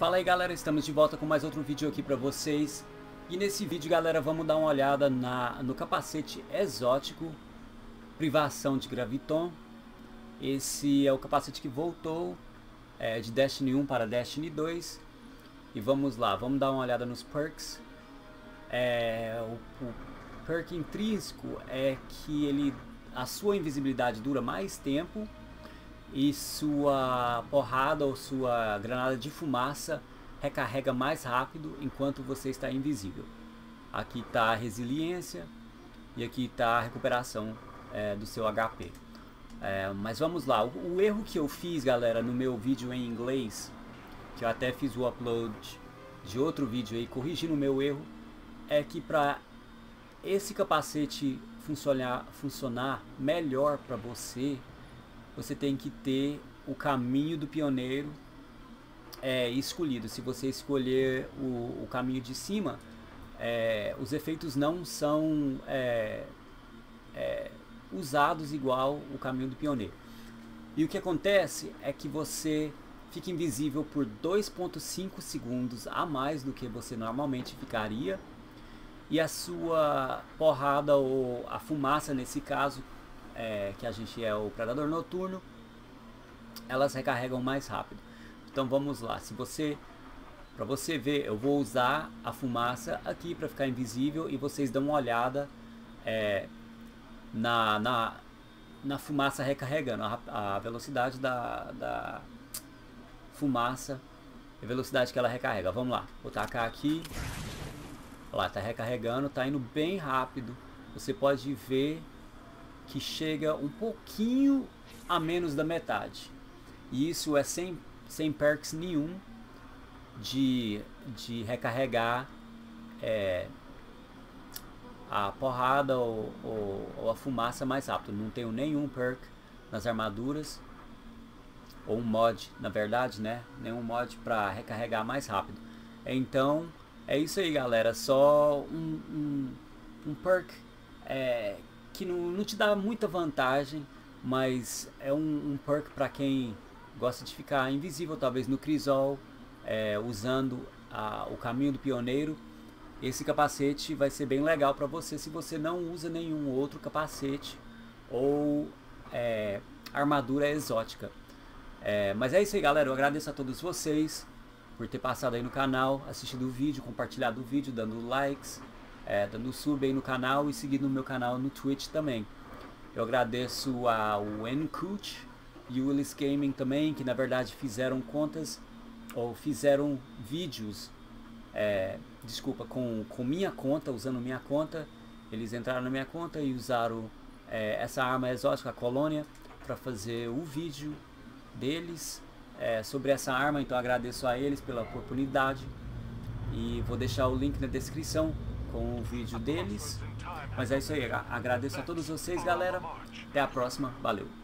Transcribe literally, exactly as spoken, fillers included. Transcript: Fala aí galera, estamos de volta com mais outro vídeo aqui pra vocês. E nesse vídeo galera, vamos dar uma olhada na, no capacete exótico Privação de Graviton. Esse é o capacete que voltou é, de Destiny um para Destiny dois. E vamos lá, vamos dar uma olhada nos perks. É, o, o perk intrínseco é que ele, a sua invisibilidade dura mais tempo e sua porrada ou sua granada de fumaça recarrega mais rápido enquanto você está invisível. Aqui está a resiliência e aqui está a recuperação é, do seu H P. É, mas vamos lá, o, o erro que eu fiz galera no meu vídeo em inglês, que eu até fiz o upload de outro vídeo aí corrigindo o meu erro, é que para esse capacete funcionar, funcionar melhor para você, você tem que ter o Caminho do Pioneiro é, escolhido. Se você escolher o, o caminho de cima, é, os efeitos não são é, é, usados igual o Caminho do Pioneiro. E o que acontece é que você fica invisível por dois ponto cinco segundos a mais do que você normalmente ficaria. E a sua porrada ou a fumaça, nesse caso, É, que a gente é o Predador Noturno, elas recarregam mais rápido. Então vamos lá, se você, para você ver, eu vou usar a fumaça aqui para ficar invisível e vocês dão uma olhada é, na, na, na fumaça recarregando, a, a velocidade da, da fumaça e a velocidade que ela recarrega. Vamos lá, vou tacar aqui, olha lá, tá recarregando, tá indo bem rápido. Você pode ver que chega um pouquinho a menos da metade. E isso é sem, sem perks nenhum de, de recarregar é, a porrada ou, ou, ou a fumaça mais rápido. Não tenho nenhum perk nas armaduras. Ou um mod, na verdade, né? Nenhum mod para recarregar mais rápido. Então, é isso aí, galera. Só um, um, um perk é, que não, não te dá muita vantagem, mas é um, um perk para quem gosta de ficar invisível, talvez no Crisol, é, usando a, o Caminho do Pioneiro. Esse capacete vai ser bem legal para você se você não usa nenhum outro capacete ou é, armadura exótica. É, mas é isso aí galera, eu agradeço a todos vocês por ter passado aí no canal, assistido o vídeo, compartilhado o vídeo, dando likes. É, dando sub aí no canal e seguindo o meu canal no Twitch também. Eu agradeço ao N C U T e o Willis Gaming também, que na verdade fizeram contas ou fizeram vídeos é, desculpa, com, com minha conta, usando minha conta. Eles entraram na minha conta e usaram é, essa arma exótica, a Colônia, para fazer o vídeo deles é, sobre essa arma. Então agradeço a eles pela oportunidade e vou deixar o link na descrição com o vídeo deles. Mas é isso aí, agradeço a todos vocês galera, até a próxima, valeu!